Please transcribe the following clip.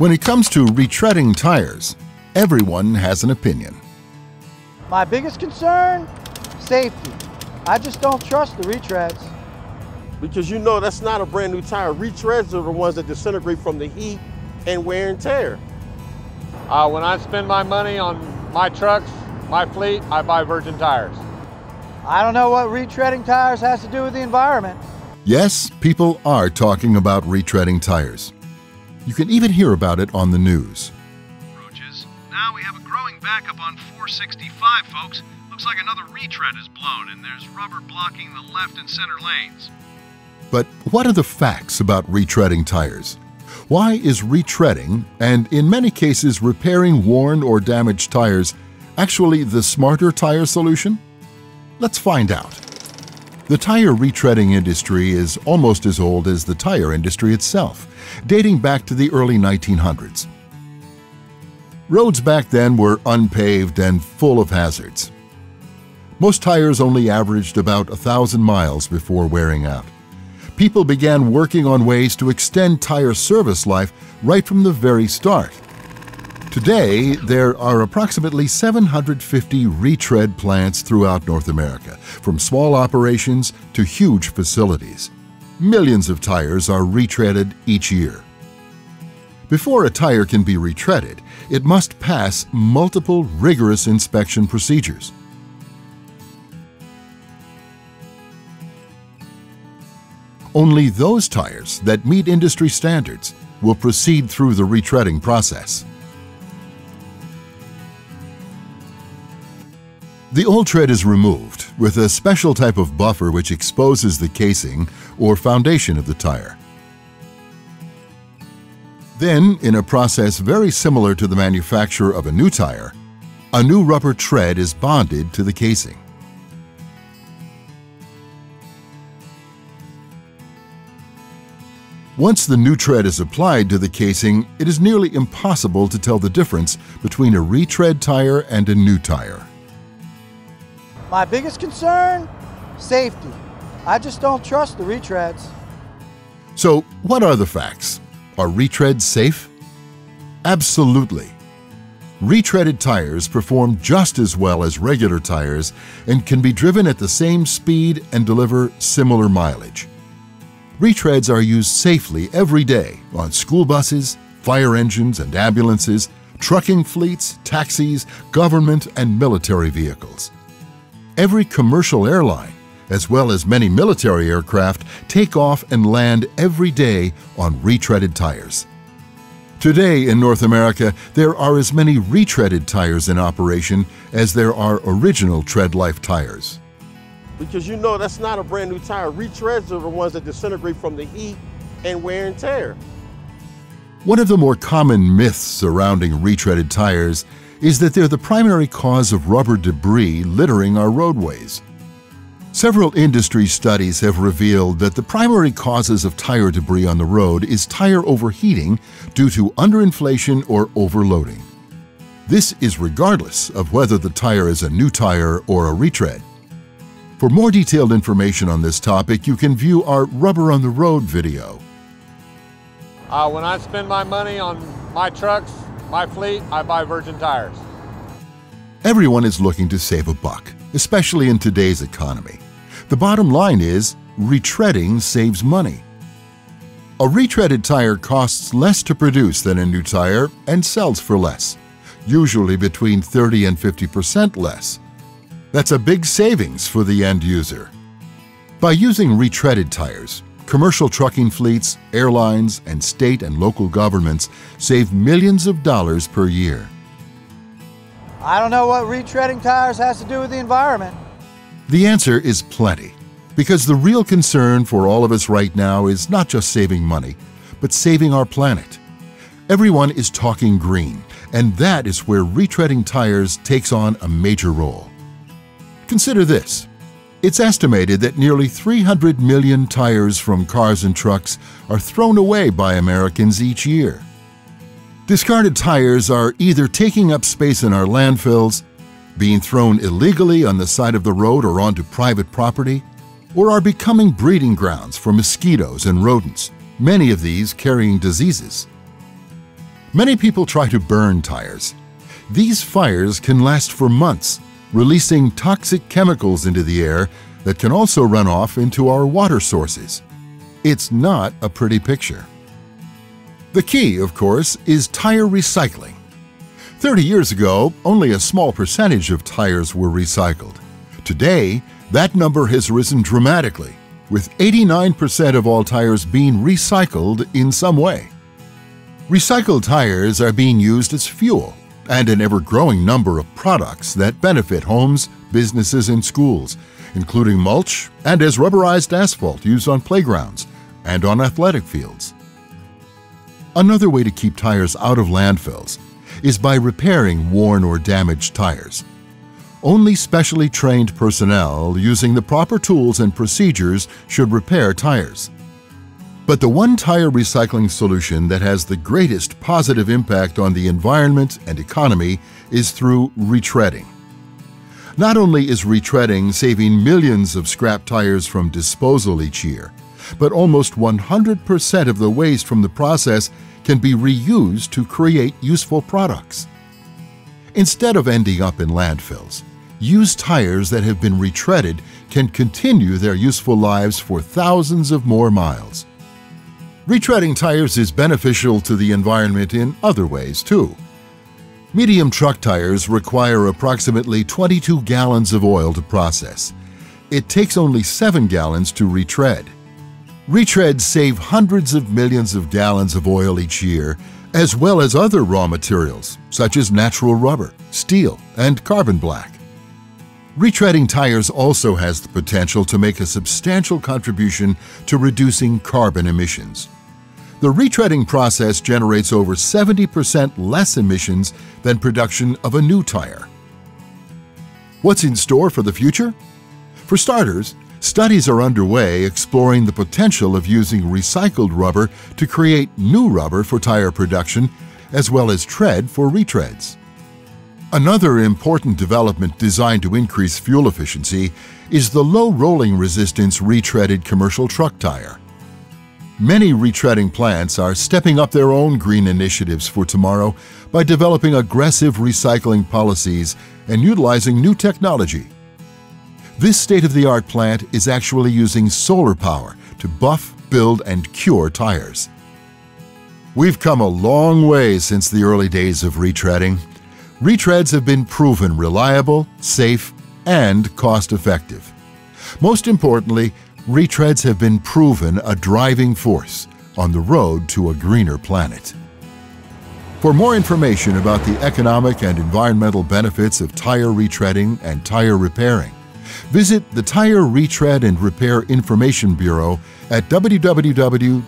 When it comes to retreading tires, everyone has an opinion. My biggest concern, safety. I just don't trust the retreads. Because you know that's not a brand new tire. Retreads are the ones that disintegrate from the heat and wear and tear. When I spend my money on my trucks, my fleet, I buy Virgin tires. I don't know what retreading tires has to do with the environment. Yes, people are talking about retreading tires. You can even hear about it on the news. Roaches. Now we have a growing backup on 465, folks. Looks like another retread is blown and there's rubber blocking the left and center lanes. But what are the facts about retreading tires? Why is retreading, and in many cases repairing worn or damaged tires, actually the smarter tire solution? Let's find out. The tire retreading industry is almost as old as the tire industry itself, dating back to the early 1900s. Roads back then were unpaved and full of hazards. Most tires only averaged about 1,000 miles before wearing out. People began working on ways to extend tire service life right from the very start. Today, there are approximately 750 retread plants throughout North America, from small operations to huge facilities. Millions of tires are retreaded each year. Before a tire can be retreaded, it must pass multiple rigorous inspection procedures. Only those tires that meet industry standards will proceed through the retreading process. The old tread is removed with a special type of buffer which exposes the casing or foundation of the tire. Then, in a process very similar to the manufacture of a new tire, a new rubber tread is bonded to the casing. Once the new tread is applied to the casing, it is nearly impossible to tell the difference between a retread tire and a new tire. My biggest concern, safety. I just don't trust the retreads. So, what are the facts? Are retreads safe? Absolutely. Retreaded tires perform just as well as regular tires and can be driven at the same speed and deliver similar mileage. Retreads are used safely every day on school buses, fire engines and ambulances, trucking fleets, taxis, government and military vehicles. Every commercial airline, as well as many military aircraft, take off and land every day on retreaded tires. Today in North America, there are as many retreaded tires in operation as there are original tread life tires. Because you know that's not a brand new tire. Retreads are the ones that disintegrate from the heat and wear and tear. One of the more common myths surrounding retreaded tires is that they're the primary cause of rubber debris littering our roadways. Several industry studies have revealed that the primary causes of tire debris on the road is tire overheating due to underinflation or overloading. This is regardless of whether the tire is a new tire or a retread. For more detailed information on this topic, you can view our Rubber on the Road video. When I spend my money on my trucks, my fleet, I buy Virgin tires. Everyone is looking to save a buck, especially in today's economy. The bottom line is, retreading saves money. A retreaded tire costs less to produce than a new tire and sells for less, usually between 30 and 50% less. That's a big savings for the end user. By using retreaded tires, commercial trucking fleets, airlines, and state and local governments save millions of dollars per year. I don't know what retreading tires has to do with the environment. The answer is plenty, because the real concern for all of us right now is not just saving money, but saving our planet. Everyone is talking green, and that is where retreading tires takes on a major role. Consider this. It's estimated that nearly 300 million tires from cars and trucks are thrown away by Americans each year. Discarded tires are either taking up space in our landfills, being thrown illegally on the side of the road or onto private property, or are becoming breeding grounds for mosquitoes and rodents, many of these carrying diseases. Many people try to burn tires. These fires can last for months, releasing toxic chemicals into the air that can also run off into our water sources. It's not a pretty picture. The key, of course, is tire recycling. 30 years ago, only a small percentage of tires were recycled. Today, that number has risen dramatically, with 89% of all tires being recycled in some way. Recycled tires are being used as fuel, and an ever-growing number of products that benefit homes, businesses, and schools, including mulch and as rubberized asphalt used on playgrounds and on athletic fields. Another way to keep tires out of landfills is by repairing worn or damaged tires. Only specially trained personnel using the proper tools and procedures should repair tires. But the one tire recycling solution that has the greatest positive impact on the environment and economy is through retreading. Not only is retreading saving millions of scrap tires from disposal each year, but almost 100% of the waste from the process can be reused to create useful products. Instead of ending up in landfills, used tires that have been retreaded can continue their useful lives for thousands of more miles. Retreading tires is beneficial to the environment in other ways, too. Medium truck tires require approximately 22 gallons of oil to process. It takes only 7 gallons to retread. Retreads save hundreds of millions of gallons of oil each year, as well as other raw materials, such as natural rubber, steel, and carbon black. Retreading tires also has the potential to make a substantial contribution to reducing carbon emissions. The retreading process generates over 70% less emissions than production of a new tire. What's in store for the future? For starters, studies are underway exploring the potential of using recycled rubber to create new rubber for tire production, as well as tread for retreads. Another important development designed to increase fuel efficiency is the low rolling resistance retreaded commercial truck tire. Many retreading plants are stepping up their own green initiatives for tomorrow by developing aggressive recycling policies and utilizing new technology. This state-of-the-art plant is actually using solar power to buff, build, and cure tires. We've come a long way since the early days of retreading. Retreads have been proven reliable, safe, and cost-effective. Most importantly, retreads have been proven a driving force on the road to a greener planet. For more information about the economic and environmental benefits of tire retreading and tire repairing, visit the Tire Retread and Repair Information Bureau at www.retread.org.